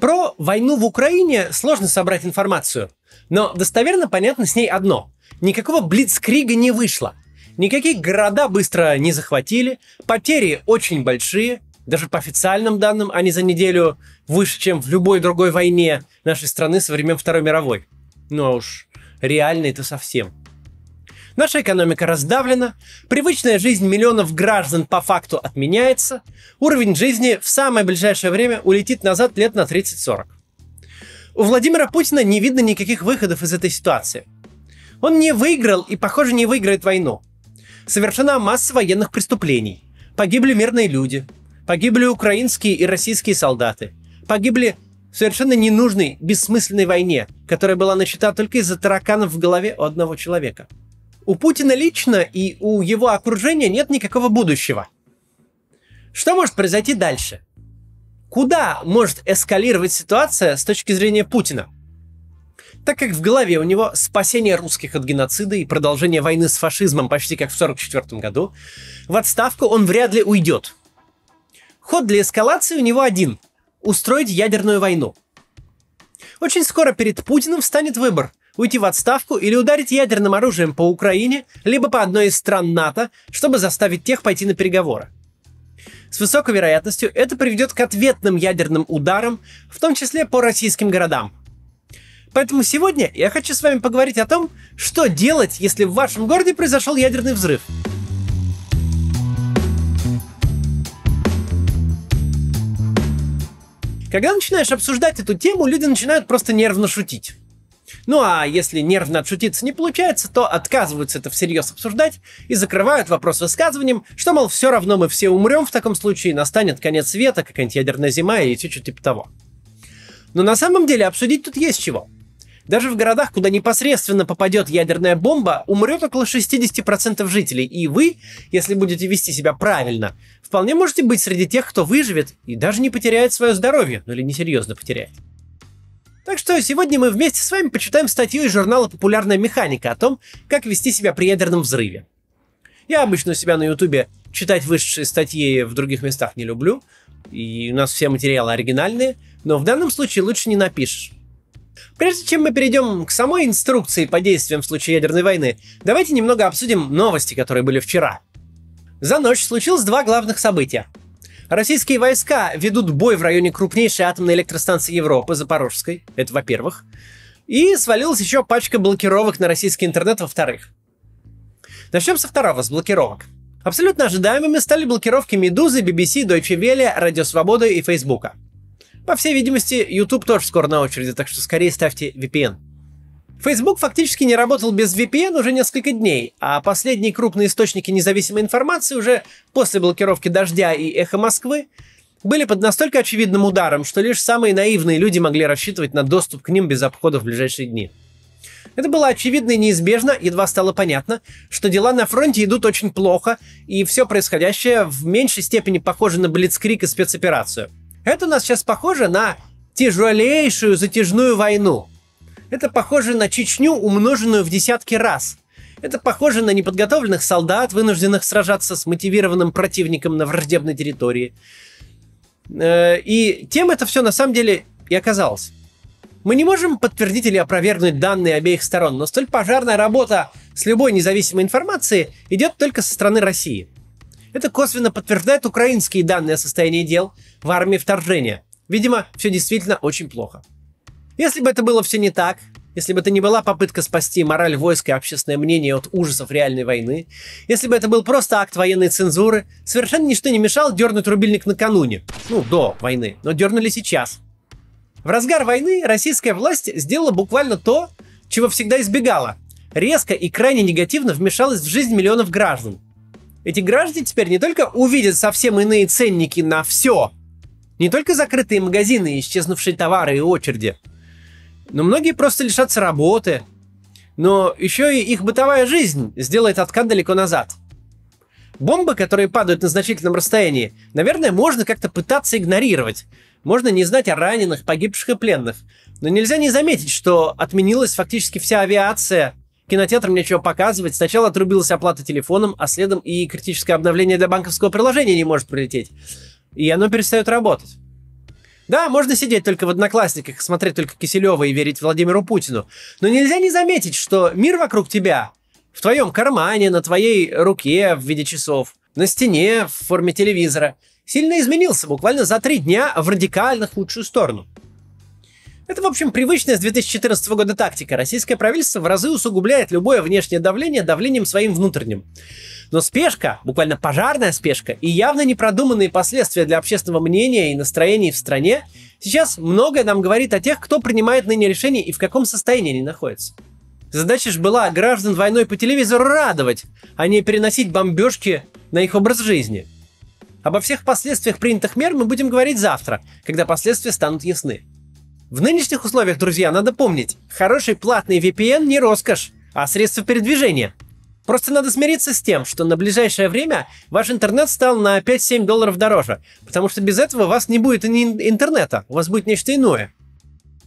Про войну в Украине сложно собрать информацию, но достоверно понятно с ней одно. Никакого блицкрига не вышло. Никакие города быстро не захватили, потери очень большие, даже по официальным данным они за неделю выше, чем в любой другой войне нашей страны со времен Второй мировой. Ну а уж реально это совсем. Наша экономика раздавлена, привычная жизнь миллионов граждан по факту отменяется, уровень жизни в самое ближайшее время улетит назад лет на 30-40. У Владимира Путина не видно никаких выходов из этой ситуации. Он не выиграл и, похоже, не выиграет войну. Совершена масса военных преступлений. Погибли мирные люди, погибли украинские и российские солдаты, погибли в совершенно ненужной, бессмысленной войне, которая была начата только из-за тараканов в голове у одного человека. У Путина лично и у его окружения нет никакого будущего. Что может произойти дальше? Куда может эскалировать ситуация с точки зрения Путина? Так как в голове у него спасение русских от геноцида и продолжение войны с фашизмом почти как в 1944 году, в отставку он вряд ли уйдет. Ход для эскалации у него один – устроить ядерную войну. Очень скоро перед Путиным встанет выбор. Уйти в отставку или ударить ядерным оружием по Украине, либо по одной из стран НАТО, чтобы заставить тех пойти на переговоры. С высокой вероятностью это приведет к ответным ядерным ударам, в том числе по российским городам. Поэтому сегодня я хочу с вами поговорить о том, что делать, если в вашем городе произошел ядерный взрыв. Когда начинаешь обсуждать эту тему, люди начинают просто нервно шутить. Ну а если нервно отшутиться не получается, то отказываются это всерьез обсуждать и закрывают вопрос высказыванием, что, мол, все равно мы все умрем в таком случае, настанет конец света, какая-нибудь ядерная зима и что-то типа того. Но на самом деле обсудить тут есть чего. Даже в городах, куда непосредственно попадет ядерная бомба, умрет около 60% жителей, и вы, если будете вести себя правильно, вполне можете быть среди тех, кто выживет и даже не потеряет свое здоровье, ну или несерьезно потеряет. Так что сегодня мы вместе с вами почитаем статью из журнала «Популярная механика» о том, как вести себя при ядерном взрыве. Я обычно у себя на YouTube читать вышедшие статьи в других местах не люблю, и у нас все материалы оригинальные, но в данном случае лучше не напишешь. Прежде чем мы перейдем к самой инструкции по действиям в случае ядерной войны, давайте немного обсудим новости, которые были вчера. За ночь случилось два главных события. Российские войска ведут бой в районе крупнейшей атомной электростанции Европы, Запорожской, это во-первых. И свалилась еще пачка блокировок на российский интернет, во-вторых. Начнем со второго, с блокировок. Абсолютно ожидаемыми стали блокировки Медузы, BBC, Deutsche Welle, Радио Свободы и Фейсбука. По всей видимости, YouTube тоже скоро на очереди, так что скорее ставьте VPN. Facebook фактически не работал без VPN уже несколько дней, а последние крупные источники независимой информации уже после блокировки «Дождя» и «Эхо Москвы» были под настолько очевидным ударом, что лишь самые наивные люди могли рассчитывать на доступ к ним без обхода в ближайшие дни. Это было очевидно и неизбежно, едва стало понятно, что дела на фронте идут очень плохо, и все происходящее в меньшей степени похоже на блицкриг и спецоперацию. Это у нас сейчас похоже на тяжелейшую затяжную войну. Это похоже на Чечню, умноженную в десятки раз. Это похоже на неподготовленных солдат, вынужденных сражаться с мотивированным противником на враждебной территории. И тем это все на самом деле и оказалось. Мы не можем подтвердить или опровергнуть данные обеих сторон, но столь пожарная работа с любой независимой информацией идет только со стороны России. Это косвенно подтверждает украинские данные о состоянии дел в армии вторжения. Видимо, все действительно очень плохо. Если бы это было все не так, если бы это не была попытка спасти мораль войск и общественное мнение от ужасов реальной войны, если бы это был просто акт военной цензуры, совершенно ничто не мешало дернуть рубильник накануне, ну, до войны, но дернули сейчас. В разгар войны российская власть сделала буквально то, чего всегда избегала. Резко и крайне негативно вмешалась в жизнь миллионов граждан. Эти граждане теперь не только увидят совсем иные ценники на все, не только закрытые магазины, исчезнувшие товары и очереди, но многие просто лишатся работы. Но еще и их бытовая жизнь сделает откат далеко назад. Бомбы, которые падают на значительном расстоянии, наверное, можно как-то пытаться игнорировать. Можно не знать о раненых, погибших и пленных. Но нельзя не заметить, что отменилась фактически вся авиация. Кинотеатрам нечего показывать. Сначала отрубилась оплата телефоном, а следом и критическое обновление для банковского приложения не может прилететь. И оно перестает работать. Да, можно сидеть только в «Одноклассниках», смотреть только Киселева и верить Владимиру Путину. Но нельзя не заметить, что мир вокруг тебя, в твоем кармане, на твоей руке в виде часов, на стене в форме телевизора, сильно изменился буквально за 3 дня в радикально худшую сторону. Это, в общем, привычная с 2014 года тактика. Российское правительство в разы усугубляет любое внешнее давление давлением своим внутренним. Но спешка, буквально пожарная спешка, и явно непродуманные последствия для общественного мнения и настроений в стране сейчас многое нам говорит о тех, кто принимает ныне решения и в каком состоянии они находятся. Задача же была граждан войной по телевизору радовать, а не переносить бомбежки на их образ жизни. Обо всех последствиях принятых мер мы будем говорить завтра, когда последствия станут ясны. В нынешних условиях, друзья, надо помнить, хороший платный VPN не роскошь, а средство передвижения. Просто надо смириться с тем, что на ближайшее время ваш интернет стал на 5-7 долларов дороже, потому что без этого у вас не будет интернета, у вас будет нечто иное.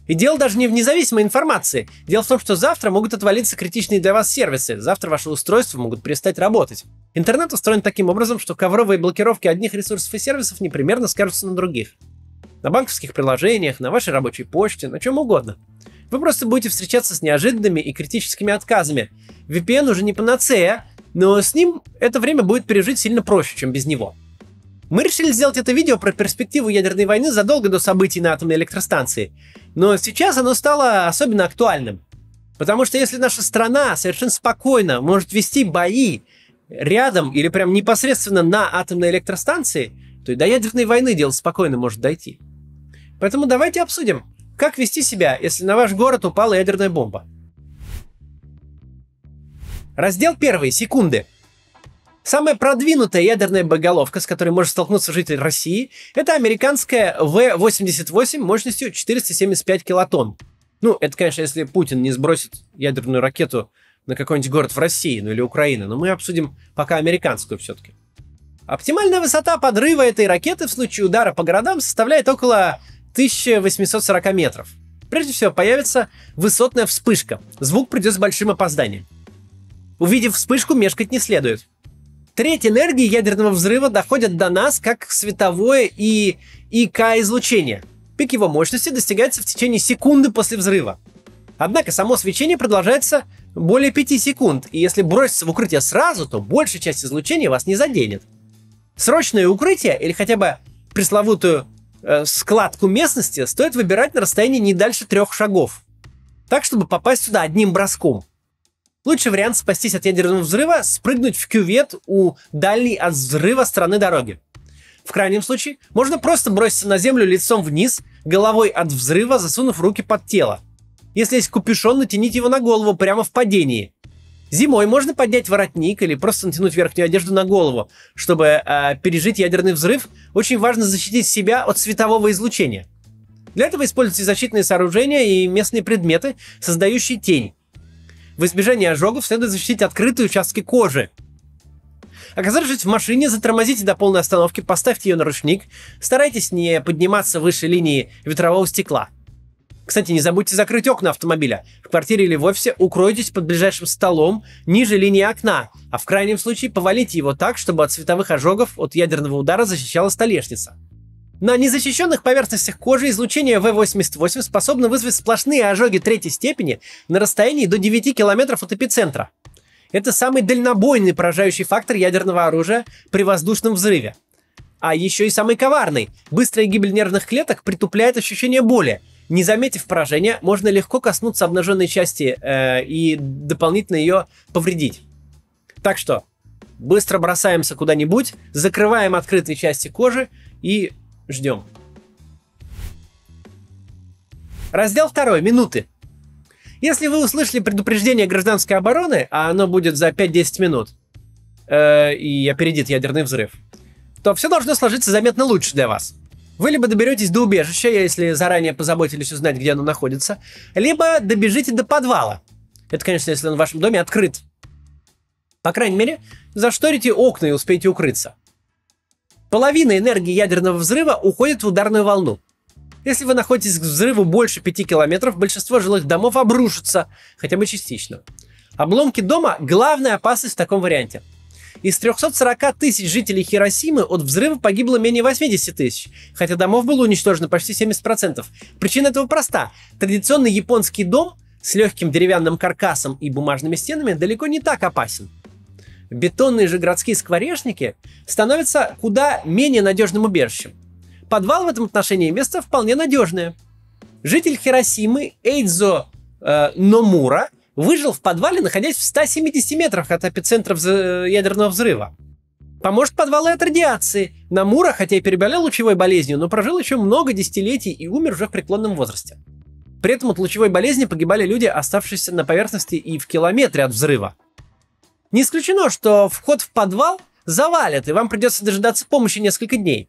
И дело даже не в независимой информации. Дело в том, что завтра могут отвалиться критичные для вас сервисы, завтра ваши устройства могут перестать работать. Интернет устроен таким образом, что ковровые блокировки одних ресурсов и сервисов непременно скажутся на других. На банковских приложениях, на вашей рабочей почте, на чем угодно. Вы просто будете встречаться с неожиданными и критическими отказами. VPN уже не панацея, но с ним это время будет пережить сильно проще, чем без него. Мы решили сделать это видео про перспективу ядерной войны задолго до событий на атомной электростанции. Но сейчас оно стало особенно актуальным. Потому что если наша страна совершенно спокойно может вести бои рядом или прям непосредственно на атомной электростанции, то и до ядерной войны дело спокойно может дойти. Поэтому давайте обсудим, как вести себя, если на ваш город упала ядерная бомба. Раздел 1. Секунды. Самая продвинутая ядерная боеголовка, с которой может столкнуться житель России, это американская В-88 мощностью 475 килотонн. Ну, это, конечно, если Путин не сбросит ядерную ракету на какой-нибудь город в России, ну или Украине, но мы обсудим пока американскую все-таки. Оптимальная высота подрыва этой ракеты в случае удара по городам составляет около 1840 метров. Прежде всего появится высотная вспышка. Звук придет с большим опозданием. Увидев вспышку, мешкать не следует. Треть энергии ядерного взрыва доходит до нас как световое и ИК-излучение. Пик его мощности достигается в течение секунды после взрыва. Однако само свечение продолжается более 5 секунд, и если броситься в укрытие сразу, то большая часть излучения вас не заденет. Срочное укрытие или хотя бы пресловутую складку местности стоит выбирать на расстоянии не дальше 3 шагов, так, чтобы попасть сюда одним броском. Лучший вариант спастись от ядерного взрыва – спрыгнуть в кювет у дальней от взрыва стороны дороги. В крайнем случае, можно просто броситься на землю лицом вниз, головой от взрыва, засунув руки под тело. Если есть капюшон, натяните его на голову прямо в падении. Зимой можно поднять воротник или просто натянуть верхнюю одежду на голову. Чтобы пережить ядерный взрыв, очень важно защитить себя от светового излучения. Для этого используйте защитные сооружения и местные предметы, создающие тень. В избежание ожогов следует защитить открытые участки кожи. Оказавшись в машине, затормозите до полной остановки, поставьте ее на ручник. Старайтесь не подниматься выше линии ветрового стекла. Кстати, не забудьте закрыть окна автомобиля. В квартире или в офисе укройтесь под ближайшим столом ниже линии окна, а в крайнем случае повалите его так, чтобы от световых ожогов от ядерного удара защищала столешница. На незащищенных поверхностях кожи излучение В-88 способно вызвать сплошные ожоги 3-й степени на расстоянии до 9 километров от эпицентра. Это самый дальнобойный поражающий фактор ядерного оружия при воздушном взрыве. А еще и самый коварный. Быстрая гибель нервных клеток притупляет ощущение боли. Не заметив поражения, можно легко коснуться обнаженной части и дополнительно ее повредить. Так что быстро бросаемся куда-нибудь, закрываем открытые части кожи и... ждем. Раздел 2. Минуты. Если вы услышали предупреждение гражданской обороны, а оно будет за 5-10 минут, и опередит ядерный взрыв, то все должно сложиться заметно лучше для вас. Вы либо доберетесь до убежища, если заранее позаботились узнать, где оно находится, либо добежите до подвала. Это, конечно, если он в вашем доме открыт. По крайней мере, зашторите окна и успейте укрыться. Половина энергии ядерного взрыва уходит в ударную волну. Если вы находитесь к взрыву больше 5 километров, большинство жилых домов обрушится, хотя бы частично. Обломки дома – главная опасность в таком варианте. Из 340 тысяч жителей Хиросимы от взрыва погибло менее 80 тысяч, хотя домов было уничтожено почти 70%. Причина этого проста. Традиционный японский дом с легким деревянным каркасом и бумажными стенами далеко не так опасен. Бетонные же городские скворечники становятся куда менее надежным убежищем. Подвал в этом отношении место вполне надежное. Житель Хиросимы Эйдзо Номура выжил в подвале, находясь в 170 метрах от эпицентра ядерного взрыва. Поможет подвал и от радиации. Номура, хотя и переболел лучевой болезнью, но прожил еще много десятилетий и умер уже в преклонном возрасте. При этом от лучевой болезни погибали люди, оставшиеся на поверхности и в километре от взрыва. Не исключено, что вход в подвал завалит, и вам придется дожидаться помощи несколько дней.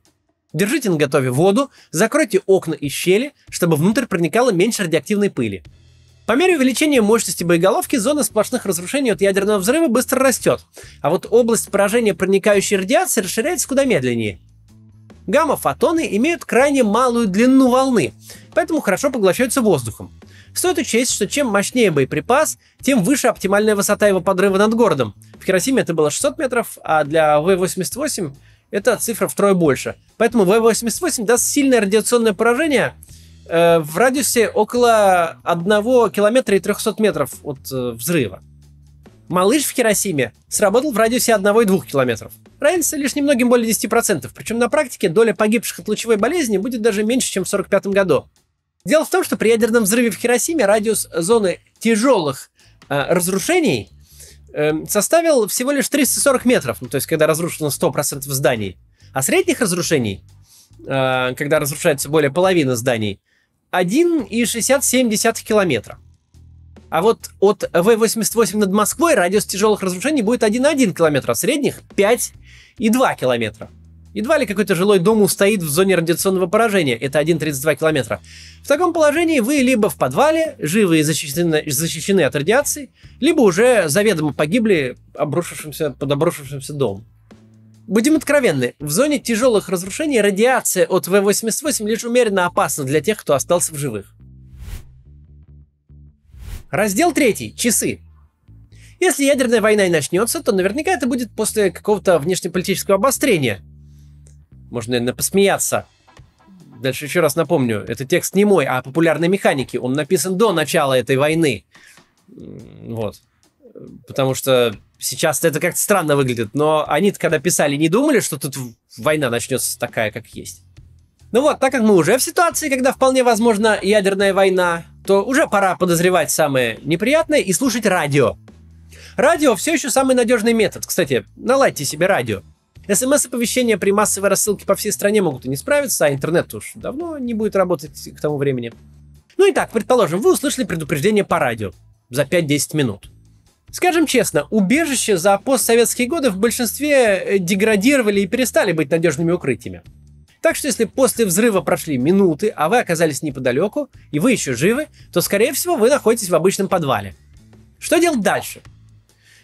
Держите наготове воду, закройте окна и щели, чтобы внутрь проникало меньше радиоактивной пыли. По мере увеличения мощности боеголовки зона сплошных разрушений от ядерного взрыва быстро растет, а вот область поражения проникающей радиации расширяется куда медленнее. Гамма-фотоны имеют крайне малую длину волны, поэтому хорошо поглощаются воздухом. Стоит учесть, что чем мощнее боеприпас, тем выше оптимальная высота его подрыва над городом. В Хиросиме это было 600 метров, а для В-88 эта цифра втрое больше. Поэтому В-88 даст сильное радиационное поражение в радиусе около 1 километра и 300 метров от взрыва. Малыш в Хиросиме сработал в радиусе 1,2 километров. Разница лишь немногим более 10%, причем на практике доля погибших от лучевой болезни будет даже меньше, чем в 1945 году. Дело в том, что при ядерном взрыве в Хиросиме радиус зоны тяжелых разрушений составил всего лишь 340 метров, ну, то есть когда разрушено 100% зданий. А средних разрушений, когда разрушается более половины зданий, 1,67 километра. А вот от В-88 над Москвой радиус тяжелых разрушений будет 1,1 километр, а средних 5,2 километра. Едва ли какой-то жилой дом устоит в зоне радиационного поражения, это 1,32 километра. В таком положении вы либо в подвале, живы и защищены от радиации, либо уже заведомо погибли под обрушившимся домом. Будем откровенны, в зоне тяжелых разрушений радиация от В-88 лишь умеренно опасна для тех, кто остался в живых. Раздел 3. Часы. Если ядерная война и начнется, то наверняка это будет после какого-то внешнеполитического обострения. Можно, наверное, посмеяться. Дальше еще раз напомню, это текст не мой, а популярной механики. Он написан до начала этой войны. Вот. Потому что сейчас это как-то странно выглядит, но они-то, когда писали, не думали, что тут война начнется такая, как есть. Ну вот, так как мы уже в ситуации, когда вполне возможна ядерная война, то уже пора подозревать самое неприятное и слушать радио. Радио все еще самый надежный метод. Кстати, наладьте себе радио. СМС-оповещения при массовой рассылке по всей стране могут и не справиться, а интернет уж давно не будет работать к тому времени. Ну и так, предположим, вы услышали предупреждение по радио за 5-10 минут. Скажем честно, убежища за постсоветские годы в большинстве деградировали и перестали быть надежными укрытиями. Так что если после взрыва прошли минуты, а вы оказались неподалеку, и вы еще живы, то, скорее всего, вы находитесь в обычном подвале. Что делать дальше?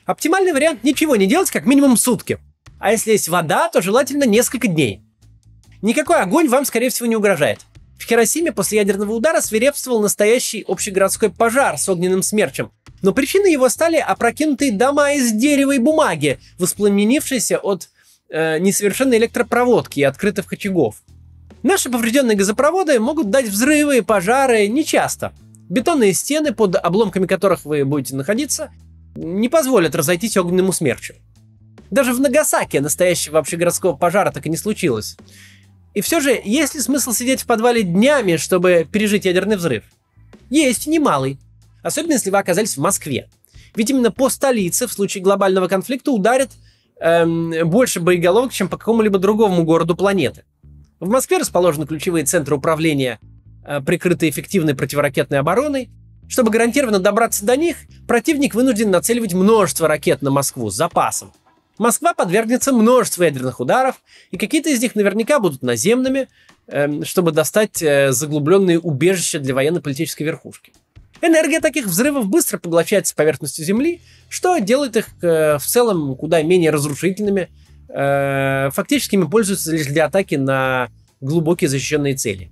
Оптимальный вариант – ничего не делать, как минимум сутки. А если есть вода, то желательно несколько дней. Никакой огонь вам, скорее всего, не угрожает. В Хиросиме после ядерного удара свирепствовал настоящий общегородской пожар с огненным смерчем. Но причиной его стали опрокинутые дома из дерева и бумаги, воспламенившиеся от несовершенной электропроводки и открытых очагов. Наши поврежденные газопроводы могут дать взрывы и пожары нечасто. Бетонные стены, под обломками которых вы будете находиться, не позволят разойтись огненному смерчу. Даже в Нагасаке настоящего общегородского пожара так и не случилось. И все же, есть ли смысл сидеть в подвале днями, чтобы пережить ядерный взрыв? Есть, немалый. Особенно, если вы оказались в Москве. Ведь именно по столице в случае глобального конфликта ударит больше боеголовок, чем по какому-либо другому городу планеты. В Москве расположены ключевые центры управления, прикрытые эффективной противоракетной обороной. Чтобы гарантированно добраться до них, противник вынужден нацеливать множество ракет на Москву с запасом. Москва подвергнется множеству ядерных ударов, и какие-то из них наверняка будут наземными, чтобы достать заглубленные убежища для военно-политической верхушки. Энергия таких взрывов быстро поглощается поверхностью Земли, что делает их в целом куда менее разрушительными. Фактически ими пользуются лишь для атаки на глубокие защищенные цели.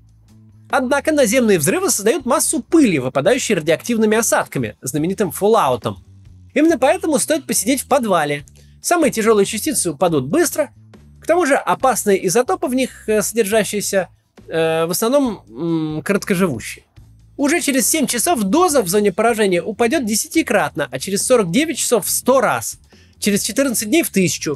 Однако наземные взрывы создают массу пыли, выпадающей радиоактивными осадками, знаменитым фоллаутом. Именно поэтому стоит посидеть в подвале, Самые тяжелые частицы упадут быстро. К тому же опасные изотопы в них содержащиеся в основном короткоживущие. Уже через 7 часов доза в зоне поражения упадет 10-кратно, а через 49 часов в 100 раз, через 14 дней в 1000.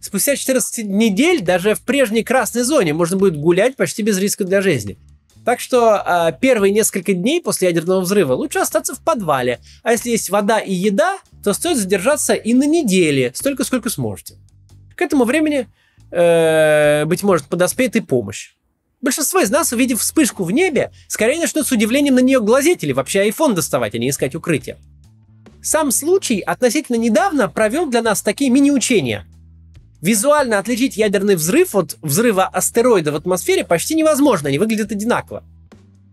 Спустя 14 недель даже в прежней красной зоне можно будет гулять почти без риска для жизни. Так что первые несколько дней после ядерного взрыва лучше остаться в подвале, а если есть вода и еда, то стоит задержаться и на неделе, столько, сколько сможете. К этому времени, быть может, подоспеет и помощь. Большинство из нас, увидев вспышку в небе, скорее начнут с удивлением на нее глазеть или вообще айфон доставать, а не искать укрытие. Сам случай относительно недавно провел для нас такие мини-учения. Визуально отличить ядерный взрыв от взрыва астероида в атмосфере почти невозможно, они выглядят одинаково.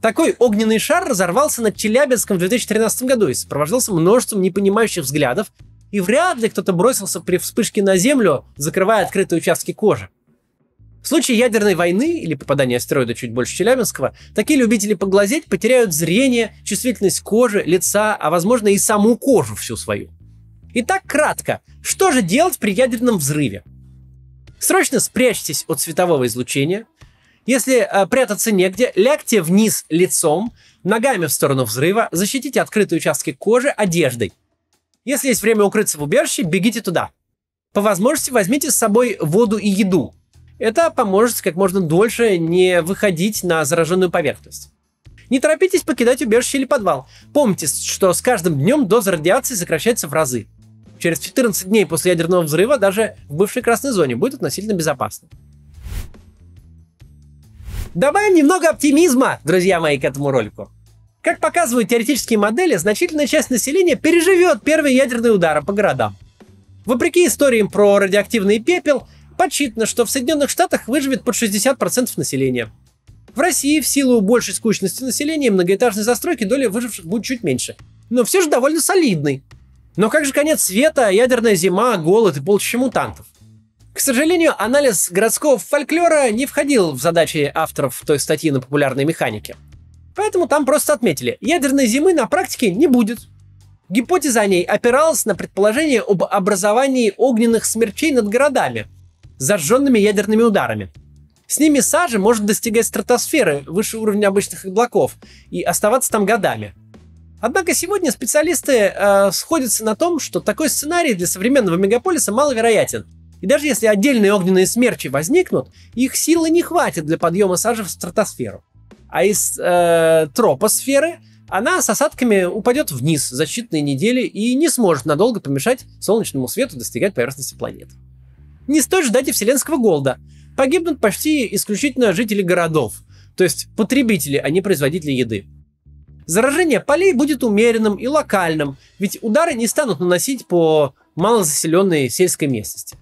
Такой огненный шар разорвался над Челябинском в 2013 году и сопровождался множеством непонимающих взглядов, и вряд ли кто-то бросился при вспышке на Землю, закрывая открытые участки кожи. В случае ядерной войны или попадания астероида чуть больше Челябинского, такие любители поглазеть потеряют зрение, чувствительность кожи, лица, а возможно и саму кожу всю свою. Итак, кратко, что же делать при ядерном взрыве? Срочно спрячьтесь от светового излучения. Если прятаться негде, лягте вниз лицом, ногами в сторону взрыва, защитите открытые участки кожи одеждой. Если есть время укрыться в убежище, бегите туда. По возможности возьмите с собой воду и еду. Это поможет как можно дольше не выходить на зараженную поверхность. Не торопитесь покидать убежище или подвал. Помните, что с каждым днем доза радиации сокращается в разы. Через 14 дней после ядерного взрыва даже в бывшей красной зоне будет относительно безопасно. Добавим немного оптимизма, друзья мои, к этому ролику. Как показывают теоретические модели, значительная часть населения переживет первые ядерные удары по городам. Вопреки историям про радиоактивный пепел, подсчитано, что в Соединенных Штатах выживет под 60% населения. В России в силу большей скучности населения и многоэтажной застройки доля выживших будет чуть меньше. Но все же довольно солидный. Но как же конец света, ядерная зима, голод и полчища мутантов? К сожалению, анализ городского фольклора не входил в задачи авторов той статьи на популярной механике. Поэтому там просто отметили, ядерной зимы на практике не будет. Гипотеза о ней опиралась на предположение об образовании огненных смерчей над городами, зажженными ядерными ударами. С ними сажа может достигать стратосферы выше уровня обычных облаков и оставаться там годами. Однако сегодня специалисты сходятся на том, что такой сценарий для современного мегаполиса маловероятен. И даже если отдельные огненные смерчи возникнут, их силы не хватит для подъема сажи в стратосферу. А из тропосферы она с осадками упадет вниз за считанные недели и не сможет надолго помешать солнечному свету достигать поверхности планеты. Не стоит ждать и вселенского голода. Погибнут почти исключительно жители городов, то есть потребители, а не производители еды. Заражение полей будет умеренным и локальным, ведь удары не станут наносить по малозаселенной сельской местности.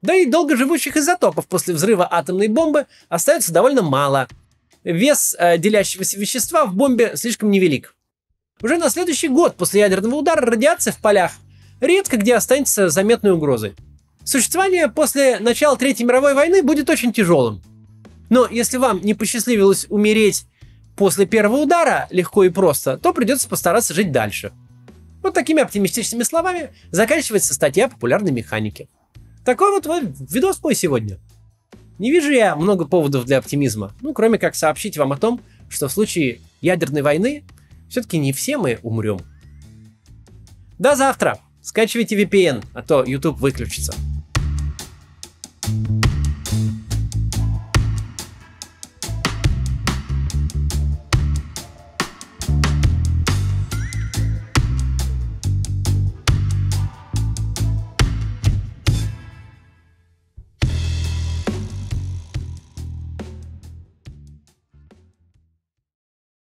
Да и долгоживущих изотопов после взрыва атомной бомбы остается довольно мало. Вес делящегося вещества в бомбе слишком невелик. Уже на следующий год после ядерного удара радиация в полях редко где останется заметной угрозой. Существование после начала Третьей мировой войны будет очень тяжелым. Но если вам не посчастливилось умереть после первого удара легко и просто, то придется постараться жить дальше. Вот такими оптимистичными словами заканчивается статья популярной механики. Такой вот видос мой сегодня. Не вижу я много поводов для оптимизма, ну кроме как сообщить вам о том, что в случае ядерной войны все-таки не все мы умрем. До завтра! Скачивайте VPN, а то YouTube выключится.